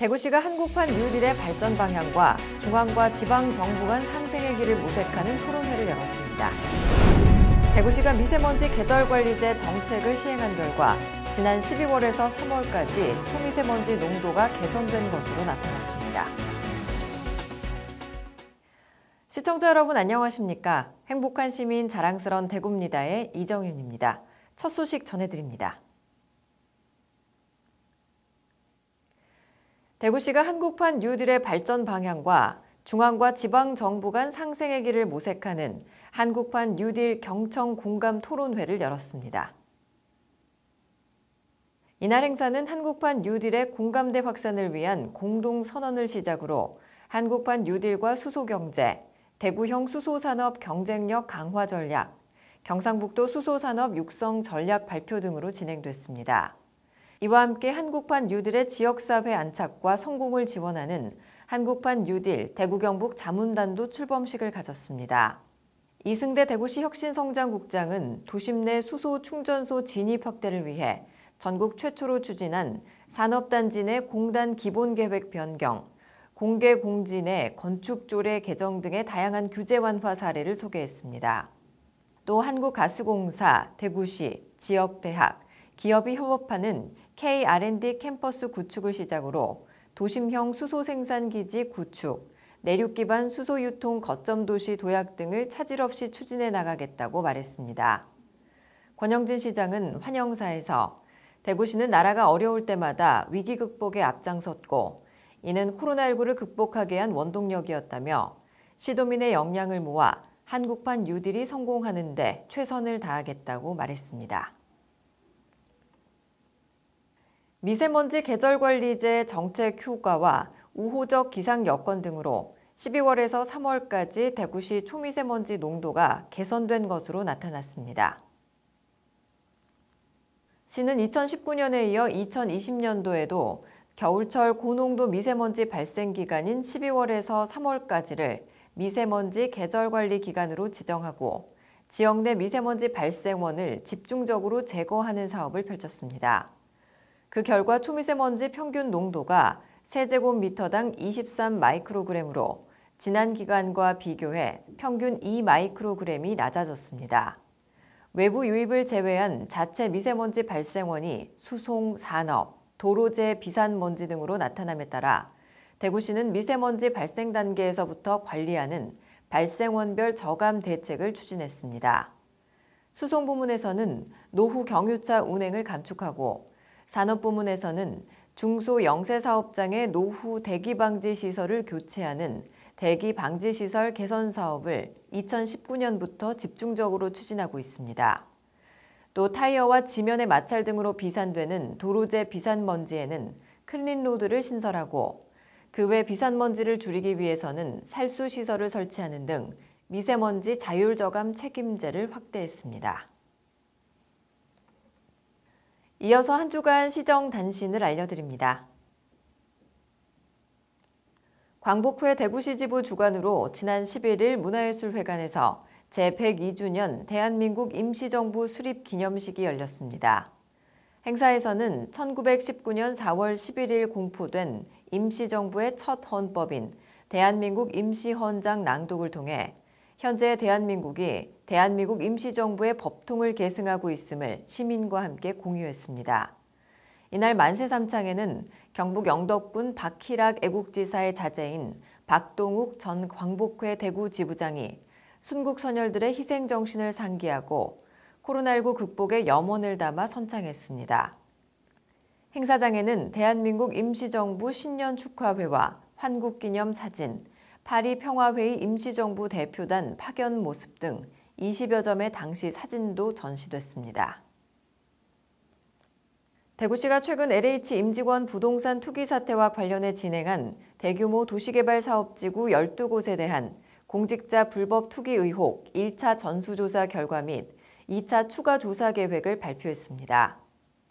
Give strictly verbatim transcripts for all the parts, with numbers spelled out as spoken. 대구시가 한국판 뉴딜의 발전 방향과 중앙과 지방 정부 간 상생의 길을 모색하는 토론회를 열었습니다. 대구시가 미세먼지 계절관리제 정책을 시행한 결과 지난 십이월에서 삼월까지 초미세먼지 농도가 개선된 것으로 나타났습니다. 시청자 여러분 안녕하십니까? 행복한 시민 자랑스런 대구입니다의 이정윤입니다. 첫 소식 전해드립니다. 대구시가 한국판 뉴딜의 발전 방향과 중앙과 지방 정부 간 상생의 길을 모색하는 한국판 뉴딜 경청 공감 토론회를 열었습니다. 이날 행사는 한국판 뉴딜의 공감대 확산을 위한 공동선언을 시작으로 한국판 뉴딜과 수소경제, 대구형 수소산업 경쟁력 강화 전략, 경상북도 수소산업 육성 전략 발표 등으로 진행됐습니다. 이와 함께 한국판 뉴딜의 지역사회 안착과 성공을 지원하는 한국판 뉴딜 대구 경북 자문단도 출범식을 가졌습니다. 이승대 대구시 혁신성장국장은 도심 내 수소 충전소 진입 확대를 위해 전국 최초로 추진한 산업단지 내 공단 기본계획 변경, 공개공지 내 건축조례 개정 등의 다양한 규제 완화 사례를 소개했습니다. 또 한국가스공사, 대구시, 지역대학, 기업이 협업하는 케이 알 앤 디 캠퍼스 구축을 시작으로 도심형 수소 생산기지 구축, 내륙기반 수소유통 거점도시 도약 등을 차질 없이 추진해 나가겠다고 말했습니다. 권영진 시장은 환영사에서 대구시는 나라가 어려울 때마다 위기 극복에 앞장섰고 이는 코로나 일구를 극복하게 한 원동력이었다며 시도민의 역량을 모아 한국판 뉴딜이 성공하는 데 최선을 다하겠다고 말했습니다. 미세먼지 계절관리제 정책 효과와 우호적 기상 여건 등으로 십이월에서 삼월까지 대구시 초미세먼지 농도가 개선된 것으로 나타났습니다. 시는 이천십구년에 이어 이천이십년도에도 겨울철 고농도 미세먼지 발생 기간인 십이월에서 삼월까지를 미세먼지 계절관리 기간으로 지정하고 지역 내 미세먼지 발생원을 집중적으로 제거하는 사업을 펼쳤습니다. 그 결과 초미세먼지 평균 농도가 세제곱미터당 이십삼 마이크로그램으로 지난 기간과 비교해 평균 이 마이크로그램이 낮아졌습니다. 외부 유입을 제외한 자체 미세먼지 발생원이 수송, 산업, 도로재, 비산먼지 등으로 나타남에 따라 대구시는 미세먼지 발생 단계에서부터 관리하는 발생원별 저감 대책을 추진했습니다. 수송 부문에서는 노후 경유차 운행을 감축하고 산업 부문에서는 중소 영세 사업장의 노후 대기 방지 시설을 교체하는 대기 방지 시설 개선 사업을 이천십구년부터 집중적으로 추진하고 있습니다. 또 타이어와 지면의 마찰 등으로 비산되는 도로재 비산먼지에는 클린로드를 신설하고 그 외 비산먼지를 줄이기 위해서는 살수 시설을 설치하는 등 미세먼지 자율 저감 책임제를 확대했습니다. 이어서 한 주간 시정 단신을 알려드립니다. 광복회 대구시 지부 주관으로 지난 십일일 문화예술회관에서 제백이주년 대한민국 임시정부 수립 기념식이 열렸습니다. 행사에서는 천구백십구년 사월 십일일 공포된 임시정부의 첫 헌법인 대한민국 임시헌장 낭독을 통해 현재 대한민국이 대한민국 임시정부의 법통을 계승하고 있음을 시민과 함께 공유했습니다. 이날 만세 삼창에는 경북 영덕군 박희락 애국지사의 자제인 박동욱 전 광복회 대구 지부장이 순국 선열들의 희생정신을 상기하고 코로나 일구 극복에 염원을 담아 선창했습니다. 행사장에는 대한민국 임시정부 신년 축하회와 환국기념 사진, 파리 평화회의 임시정부 대표단 파견 모습 등 이십여 점의 당시 사진도 전시됐습니다. 대구시가 최근 엘 에이치 임직원 부동산 투기 사태와 관련해 진행한 대규모 도시개발 사업지구 열두 곳에 대한 공직자 불법 투기 의혹 일차 전수조사 결과 및 이차 추가 조사 계획을 발표했습니다.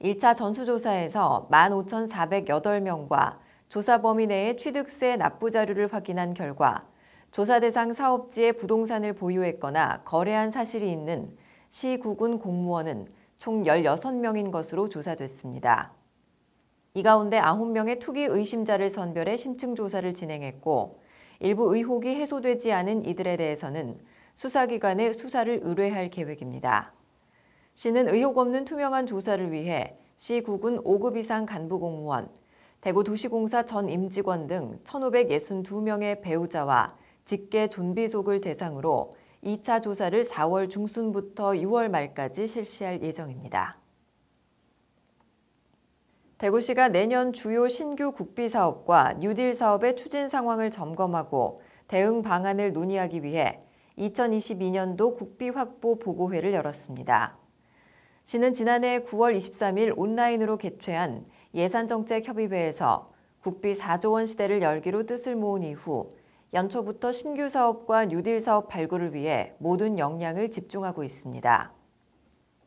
일차 전수조사에서 만 오천사백팔 명과 조사 범위 내의 취득세 납부 자료를 확인한 결과 조사 대상 사업지에 부동산을 보유했거나 거래한 사실이 있는 시, 구군 공무원은 총 열여섯 명인 것으로 조사됐습니다. 이 가운데 아홉 명의 투기 의심자를 선별해 심층 조사를 진행했고 일부 의혹이 해소되지 않은 이들에 대해서는 수사기관에 수사를 의뢰할 계획입니다. 시는 의혹 없는 투명한 조사를 위해 시 구군 오 급 이상 간부 공무원, 대구도시공사 전 임직원 등 천오백육십이 명의 배우자와 직계 존비속을 대상으로 이 차 조사를 사월 중순부터 유월 말까지 실시할 예정입니다. 대구시가 내년 주요 신규 국비 사업과 뉴딜 사업의 추진 상황을 점검하고 대응 방안을 논의하기 위해 이천이십이 년도 국비 확보 보고회를 열었습니다. 시는 지난해 구월 이십삼일 온라인으로 개최한 예산정책협의회에서 국비 사조 원 시대를 열기로 뜻을 모은 이후 연초부터 신규 사업과 뉴딜 사업 발굴을 위해 모든 역량을 집중하고 있습니다.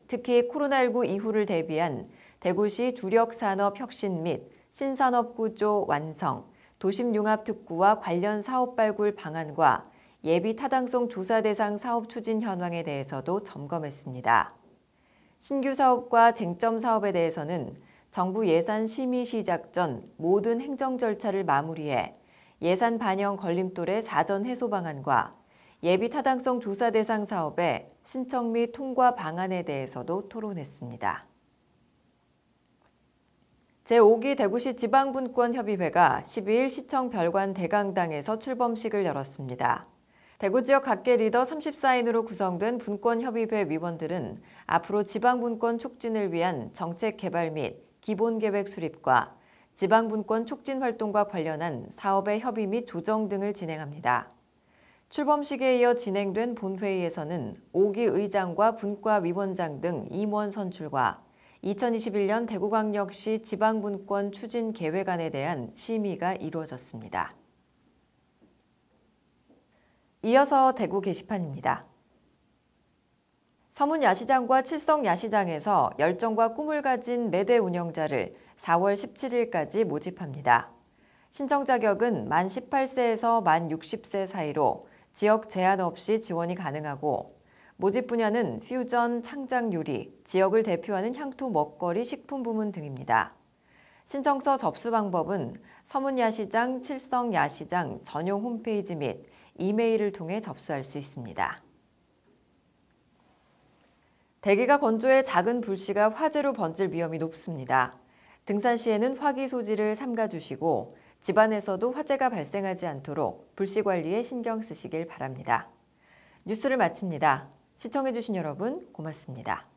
특히 코로나 일구 이후를 대비한 대구시 주력산업 혁신 및 신산업구조 완성, 도심융합특구와 관련 사업 발굴 방안과 예비 타당성 조사 대상 사업 추진 현황에 대해서도 점검했습니다. 신규 사업과 쟁점 사업에 대해서는 정부 예산 심의 시작 전 모든 행정 절차를 마무리해 예산 반영 걸림돌의 사전 해소 방안과 예비 타당성 조사 대상 사업의 신청 및 통과 방안에 대해서도 토론했습니다. 제오 기 대구시 지방분권협의회가 십이일 시청 별관 대강당에서 출범식을 열었습니다. 대구 지역 각계 리더 삼십사 인으로 구성된 분권협의회 위원들은 앞으로 지방분권 촉진을 위한 정책 개발 및 기본계획 수립과 지방분권 촉진 활동과 관련한 사업의 협의 및 조정 등을 진행합니다. 출범식에 이어 진행된 본회의에서는 오 기 의장과 분과위원장 등 임원 선출과 이천이십일 년 대구광역시 지방분권 추진 계획안에 대한 심의가 이루어졌습니다. 이어서 대구 게시판입니다. 서문야시장과 칠성야시장에서 열정과 꿈을 가진 매대 운영자를 사월 십칠일까지 모집합니다. 신청 자격은 만 십팔 세에서 만 육십 세 사이로 지역 제한 없이 지원이 가능하고 모집 분야는 퓨전, 창작 요리, 지역을 대표하는 향토, 먹거리, 식품 부문 등입니다. 신청서 접수 방법은 서문야시장, 칠성야시장 전용 홈페이지 및 이메일을 통해 접수할 수 있습니다. 대기가 건조해 작은 불씨가 화재로 번질 위험이 높습니다. 등산 시에는 화기소지를 삼가주시고 집안에서도 화재가 발생하지 않도록 불씨 관리에 신경 쓰시길 바랍니다. 뉴스를 마칩니다. 시청해주신 여러분 고맙습니다.